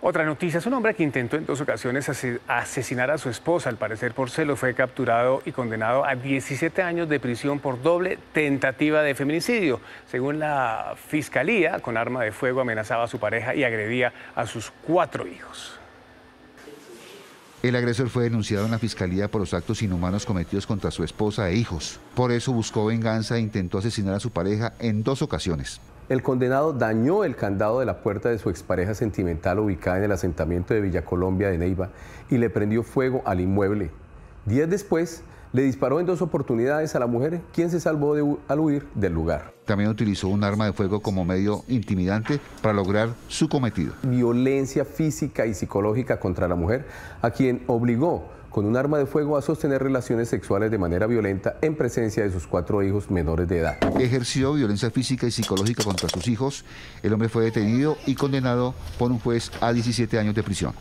Otra noticia es un hombre que intentó en 2 ocasiones asesinar a su esposa, al parecer por celos, fue capturado y condenado a 17 años de prisión por doble tentativa de feminicidio. Según la fiscalía, con arma de fuego amenazaba a su pareja y agredía a sus 4 hijos. El agresor fue denunciado en la fiscalía por los actos inhumanos cometidos contra su esposa e hijos. Por eso buscó venganza e intentó asesinar a su pareja en 2 ocasiones. El condenado dañó el candado de la puerta de su expareja sentimental ubicada en el asentamiento de Villa Colombia de Neiva y le prendió fuego al inmueble. 10 después, le disparó en 2 oportunidades a la mujer, quien se salvó al huir del lugar. También utilizó un arma de fuego como medio intimidante para lograr su cometido. Violencia física y psicológica contra la mujer, a quien obligó con un arma de fuego a sostener relaciones sexuales de manera violenta en presencia de sus 4 hijos menores de edad. Ejerció violencia física y psicológica contra sus hijos. El hombre fue detenido y condenado por un juez a 17 años de prisión.